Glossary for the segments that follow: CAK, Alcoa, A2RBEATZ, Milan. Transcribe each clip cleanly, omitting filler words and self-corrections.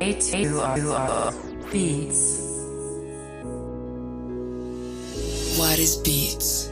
A2RBEATZ. What is beats?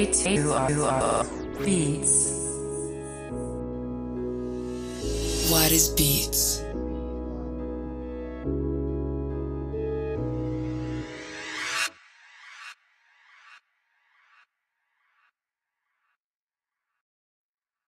A2RBEATZ. What is beats?